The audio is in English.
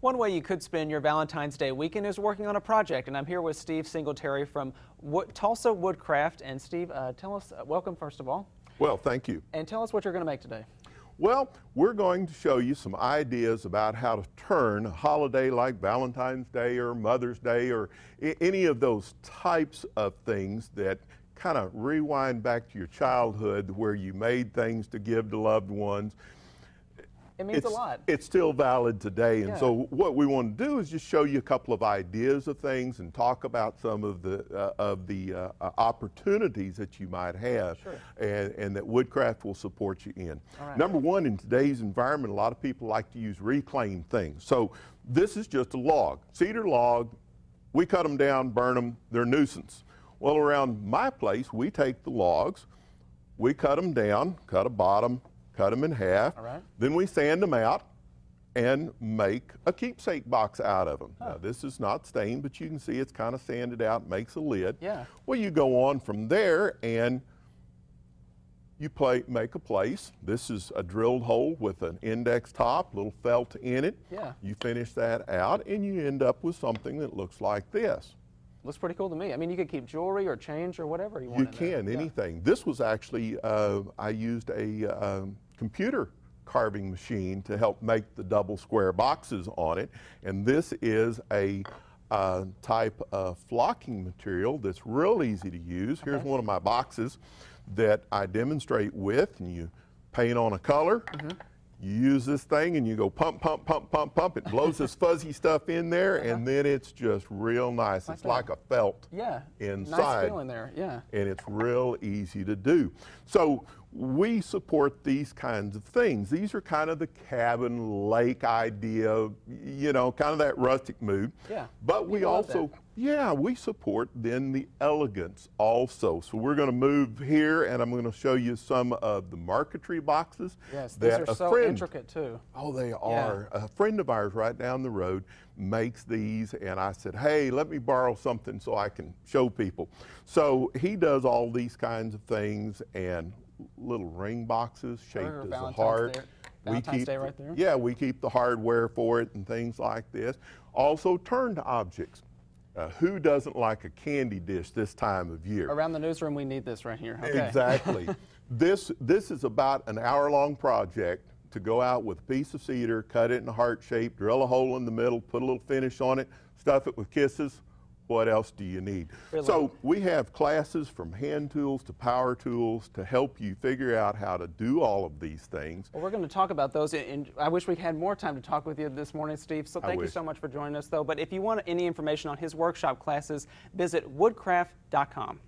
One way you could spend your Valentine's Day weekend is working on a project, and I'm here with Steve Singletary from Tulsa Woodcraft. And Steve, tell us, welcome first of all. Well, thank you. And tell us what you're going to make today. Well, we're going to show you some ideas about how to turn a holiday like Valentine's Day or Mother's Day or any of those types of things that kind of rewind back to your childhood where you made things to give to loved ones. It means a lot. It's still valid today, and so what we want to do is just show you a couple of ideas of things and talk about some of the opportunities that you might have, and that Woodcraft will support you in. Number one, in today's environment, a lot of people like to use reclaimed things. So this is just a log, cedar log. We cut them down, burn them. They're a nuisance. Well, around my place, we take the logs, we cut them down, cut a bottom, cut them in half, then we sand them out and make a keepsake box out of them. Now, this is not stained, but you can see it's kind of sanded out, makes a lid. Well, you go on from there and you make a place. This is a drilled hole with an index top, little felt in it. You finish that out and you end up with something that looks like this. Looks pretty cool to me. I mean, you could keep jewelry or change or whatever you want. You can, anything. This was actually, I used a computer carving machine to help make the double square boxes on it, and this is a type of flocking material that's real easy to use. Here's one of my boxes that I demonstrate with, and you paint on a color, you use this thing and you go pump, pump, pump, pump, pump. It blows this fuzzy stuff in there and then it's just real nice. It's like a felt inside. Nice feeling there, and it's real easy to do. So we support these kinds of things. These are kind of the cabin lake idea, you know, kind of that rustic mood. But we also, we support then the elegance also. So we're going to move here and I'm going to show you some of the marquetry boxes. These are so intricate too. Oh, they are. A friend of ours right down the road makes these, and I said, hey, let me borrow something so I can show people. So he does all these kinds of things, and little ring boxes shaped as a heart. Valentine's Day right there. Yeah, we keep the hardware for it and things like this. Also turned objects. Who doesn't like a candy dish this time of year? Around the newsroom, we need this right here. Exactly. This is about an hour-long project to go out with a piece of cedar, cut it in a heart shape, drill a hole in the middle, put a little finish on it, stuff it with kisses. What else do you need? So we have classes from hand tools to power tools to help you figure out how to do all of these things. Well, we're going to talk about those, and I wish we had more time to talk with you this morning, Steve. So thank you so much for joining us, though. But if you want any information on his workshop classes, visit woodcraft.com.